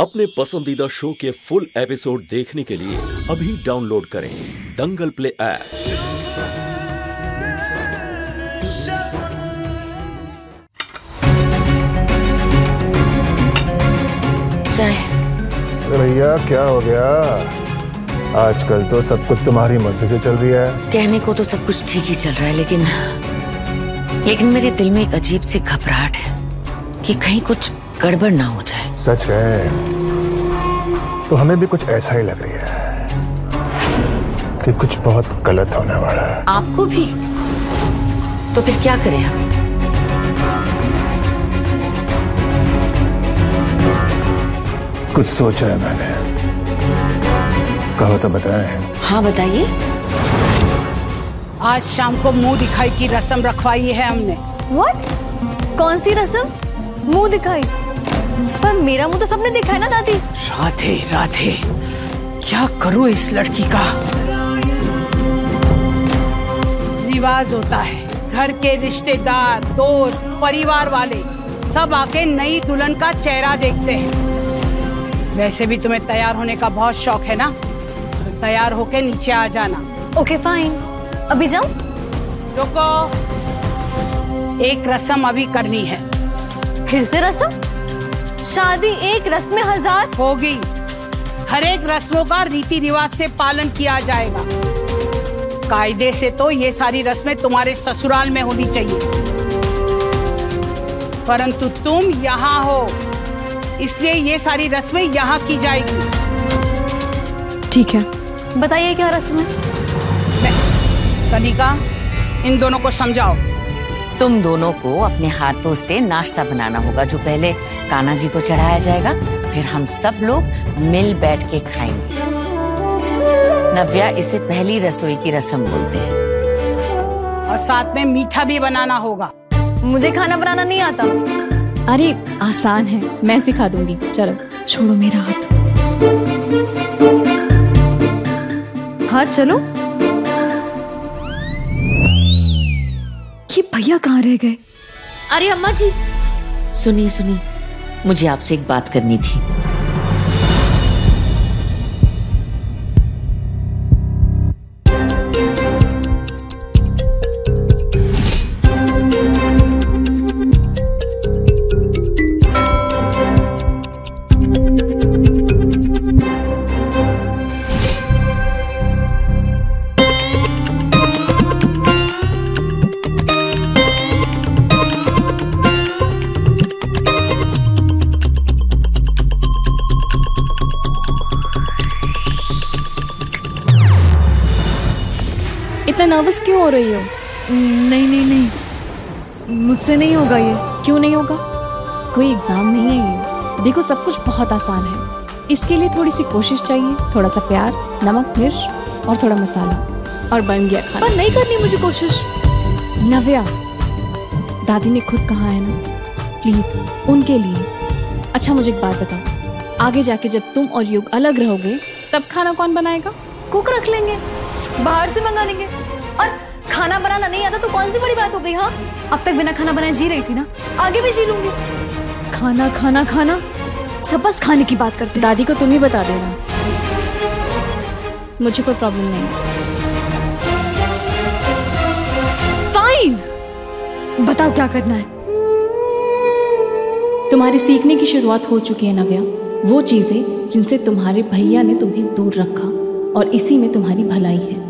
अपने पसंदीदा शो के फुल एपिसोड देखने के लिए अभी डाउनलोड करें दंगल प्ले ऐप। भैया क्या हो गया? आजकल तो सब कुछ तुम्हारी मर्जी से चल रही है। कहने को तो सब कुछ ठीक ही चल रहा है, लेकिन मेरे दिल में एक अजीब सी घबराहट है कि कहीं कुछ गड़बड़ ना हो जाए। सच है, तो हमें भी कुछ ऐसा ही लग रही है कि कुछ बहुत गलत होने वाला है। आपको भी? तो फिर क्या करें हम? कुछ सोचा है मैंने, कहो तो बताएं। हाँ बताइए। आज शाम को मुंह दिखाई की रस्म रखवाई है हमने। व्हाट? कौन सी रस्म? मुंह दिखाई? पर मेरा मुंह तो सबने देखा है ना दादी। राधे राधे, क्या करूं इस लड़की का। रिवाज होता है घर के रिश्तेदार, दोस्त, परिवार वाले सब आके नई दुल्हन का चेहरा देखते हैं। वैसे भी तुम्हें तैयार होने का बहुत शौक है ना, तो तैयार होके नीचे आ जाना। ओके फाइन, अभी जाऊं? रुको, एक रस्म अभी करनी है। फिर से रस्म? शादी एक रस्म में 1000 होगी। हर एक रस्मों का रीति रिवाज से पालन किया जाएगा। कायदे से तो ये सारी रस्में तुम्हारे ससुराल में होनी चाहिए, परंतु तुम यहाँ हो इसलिए ये सारी रस्में यहाँ की जाएगी। ठीक है, बताइए क्या रस्म है। कनिका, इन दोनों को समझाओ। तुम दोनों को अपने हाथों से नाश्ता बनाना होगा, जो पहले कान्हा जी को चढ़ाया जाएगा, फिर हम सब लोग मिल बैठ के खाएंगे। नव्या, इसे पहली रसोई की रस्म बोलते हैं। और साथ में मीठा भी बनाना होगा। मुझे खाना बनाना नहीं आता। अरे आसान है, मैं सिखा दूंगी। चलो छोड़ो मेरा हाथ। हाँ चलो। भैया कहाँ रह गए? अरे अम्मा जी, सुनिए सुनिए, मुझे आपसे एक बात करनी थी। नर्वस क्यों हो रही हो? नहीं नहीं नहीं, मुझसे नहीं होगा ये। क्यों नहीं होगा? कोई एग्जाम नहीं है ये। देखो सब कुछ बहुत आसान है। इसके लिए थोड़ी सी कोशिश चाहिए, थोड़ा सा प्यार, नमक, मिर्च और थोड़ा मसाला, और बन गया खाना। पर नहीं करनी मुझे कोशिश। नव्या, दादी ने खुद कहा है ना, प्लीज उनके लिए। अच्छा मुझे एक बात बताओ, आगे जाके जब तुम और युग अलग रहोगे तब खाना कौन बनाएगा? कुक रख लेंगे, बाहर से मंगा लेंगे। और खाना बनाना नहीं आता तो कौन सी बड़ी बात हो गई? हाँ, अब तक बिना खाना बनाए जी रही थी ना, आगे भी जी लूंगी। खाना खाना खाना, सब बस खाने की बात करते। दादी को तुम ही बता देना, मुझे कोई प्रॉब्लम नहीं। फाइन, बताओ क्या करना है। तुम्हारी सीखने की शुरुआत हो चुकी है नव्या। वो चीजें जिनसे तुम्हारे भैया ने तुम्हें दूर रखा, और इसी में तुम्हारी भलाई है।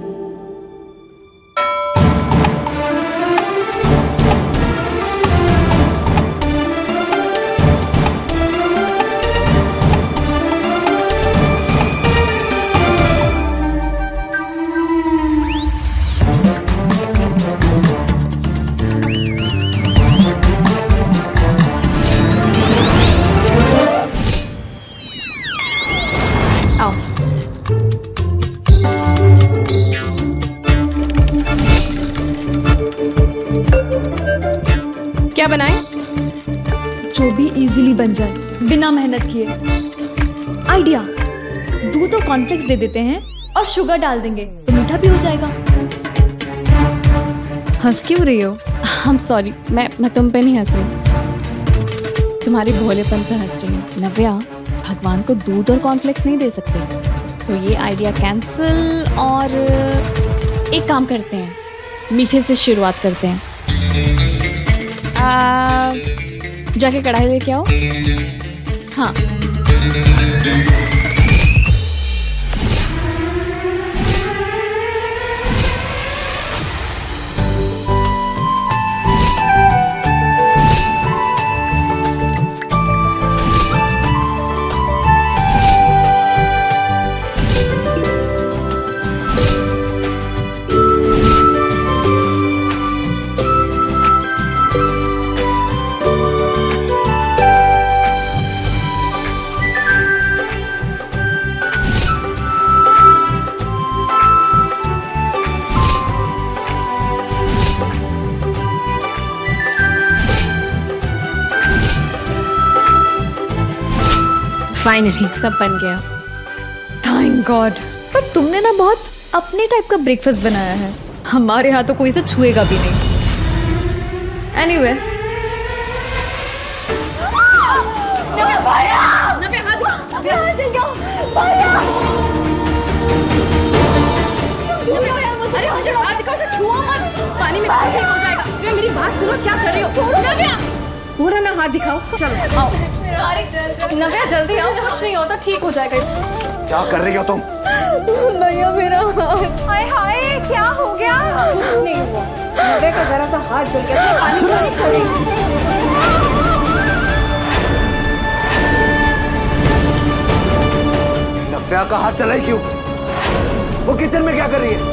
क्या बनाएं? जो भी इजीली बन जाए, बिना मेहनत किए। आइडिया, दूध और कॉर्नफ्लेक्स दे देते हैं और शुगर डाल देंगे तो मीठा भी हो जाएगा। हंस क्यों रही हो? I'm sorry, मैं तुम पे नहीं हंस रही, तुम्हारे भोलेपन पर हंस रही हूँ। नव्या, भगवान को दूध और कॉर्नफ्लेक्स नहीं दे सकते, तो ये आइडिया कैंसिल। और एक काम करते हैं, मीठे से शुरुआत करते हैं। जाके कढ़ाई लेके आओ। हाँ, फाइनली सब बन गया। Thank God. पर तुमने ना बहुत अपने टाइप का ब्रेकफास्ट बनाया है, हमारे हाथों तो कोई से छुएगा भी नहीं। एनीवे पानी में हो जाएगा। मेरी बात सुनो, क्या कर रही हो? पूरा ना हाथ दिखाओ। चलो आओ नव्या, जल्दी आओ, कुछ नहीं होता, ठीक हो जाएगा। क्या कर रही हो तुम? भैया मेरा हाथ, हाय हाय क्या हो गया? कुछ नहीं हुआ, नव्या का जरा सा हाथ जल गया। नव्या का हाथ जला क्यों? वो किचन में क्या कर रही है?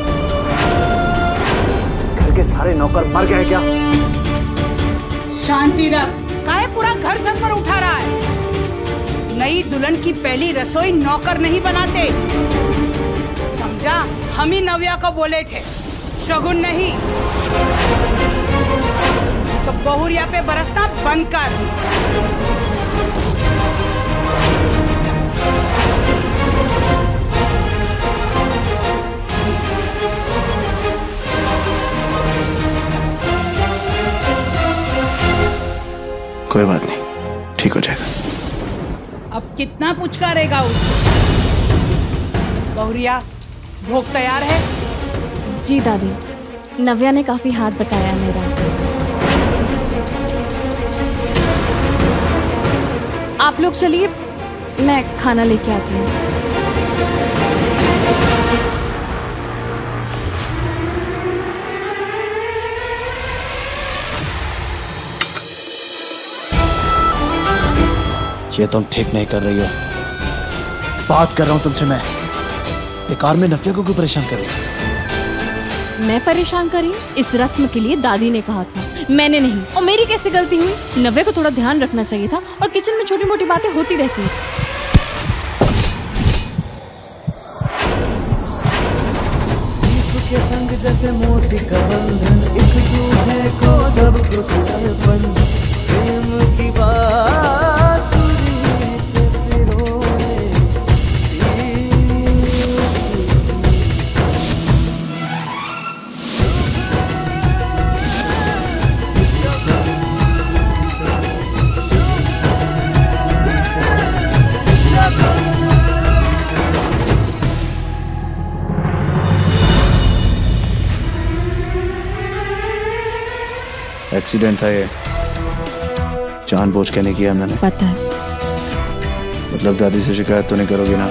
घर के सारे नौकर मर गए क्या? शांति रख। काहे पूरा घर सर पर उठा रहा है? नई दुल्हन की पहली रसोई नौकर नहीं बनाते, समझा? हम ही नव्या को बोले थे, शगुन नहीं। तो बहुरिया पे बरसना बंद कर। कोई बात नहीं, ठीक हो जाएगा। अब कितना पुचकारेगा उसे? बहुरिया, भोग तैयार है? जी दादी, नव्या ने काफी हाथ बटाया मेरा। आप लोग चलिए, मैं खाना लेके आती हूँ। ये तुम ठीक नहीं कर रही हो। बात कर रहा हूँ तुमसे मैं, बेकार में नव्या को क्यों परेशान कर रही हो? मैं परेशान करी? इस रस्म के लिए दादी ने कहा था, मैंने नहीं। और मेरी कैसे गलती हुई? नव्या को थोड़ा ध्यान रखना चाहिए था, और किचन में छोटी मोटी बातें होती रहती हैं। के संग जैसे मोती का बंधन, एक दूसरे को सबको समर्पण, प्रेम की बात एक्सीडेंट था ये, जानबूझ के नहीं किया मैंने। पता है। मतलब दादी से शिकायत तो नहीं करोगे ना?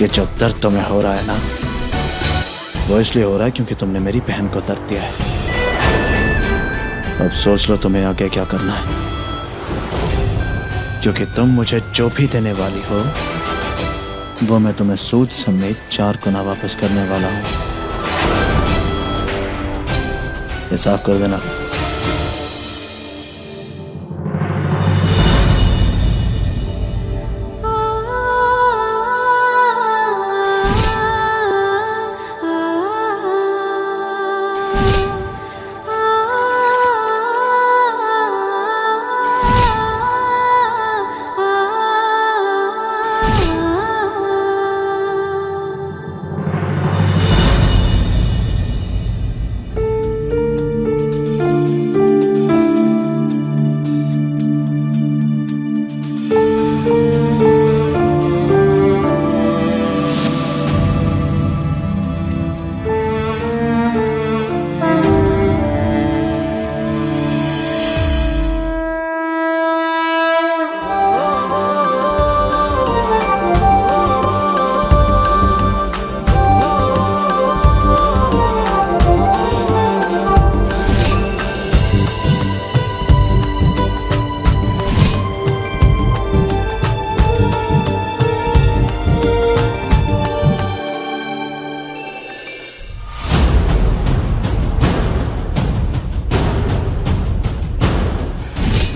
ये जो दर्द तुम्हें हो रहा है ना, वो इसलिए हो रहा है क्योंकि तुमने मेरी बहन को दर्द दिया है। अब सोच लो तुम्हें आगे क्या करना है, क्योंकि तुम मुझे जो भी देने वाली हो वो मैं तुम्हें सूद समेत 4 गुना वापस करने वाला हूँ। ये साफ कर देना।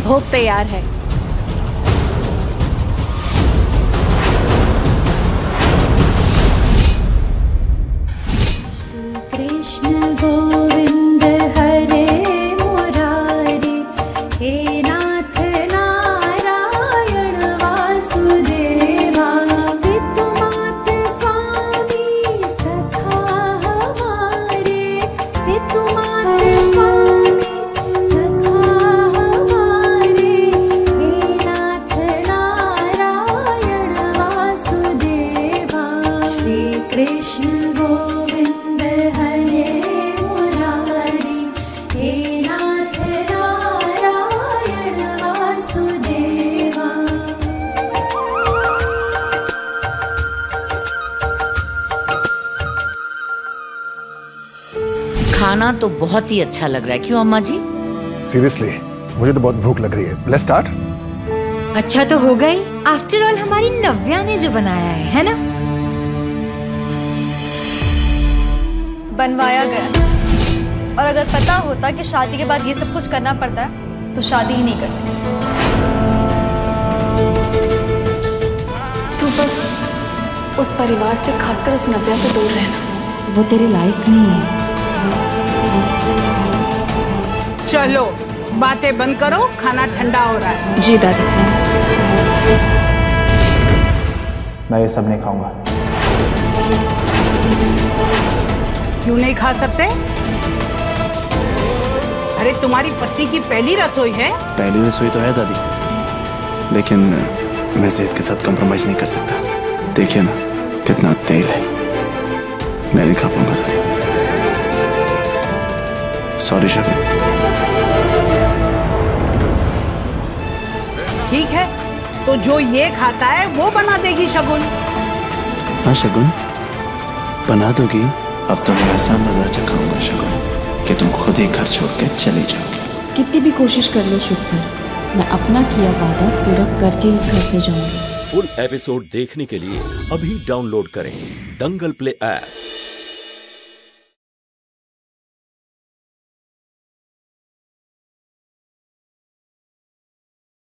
भोग तैयार है। खाना तो बहुत ही अच्छा लग रहा है, क्यों अम्मा जी? सीरियसली मुझे तो बहुत भूख लग रही है। Let's start. अच्छा तो हो गई, आफ्टर ऑल हमारी नव्या ने जो बनाया है ना, बनवाया गया। और अगर पता होता कि शादी के बाद ये सब कुछ करना पड़ता है तो शादी ही नहीं करती। तू बस उस परिवार से, खासकर उस नव्या से दूर रहना, वो तेरे लायक नहीं है। चलो बातें बंद करो, खाना ठंडा हो रहा है। जी दादी। मैं ये सब नहीं खाऊंगा। क्यों नहीं खा सकते? अरे तुम्हारी पति की पहली रसोई है। पहली रसोई तो है दादी, लेकिन मैं सेहत के साथ कॉम्प्रोमाइज नहीं कर सकता। देखिए ना कितना तेल है, मैं नहीं खा पाऊंगा दादी। सॉरी शबे। ठीक है, तो जो ये खाता है वो बना देगी शगुन। हाँ शगुन बना दोगी। अब तो मैं ऐसा मजा चखाऊंगा शगुन कि तुम खुद ही घर छोड़ के चली जाओगी। कितनी भी कोशिश कर लो शुभ सर, मैं अपना किया वादा पूरा करके इस घर से जाऊंगी। फुल एपिसोड देखने के लिए अभी डाउनलोड करें दंगल प्ले ऐप।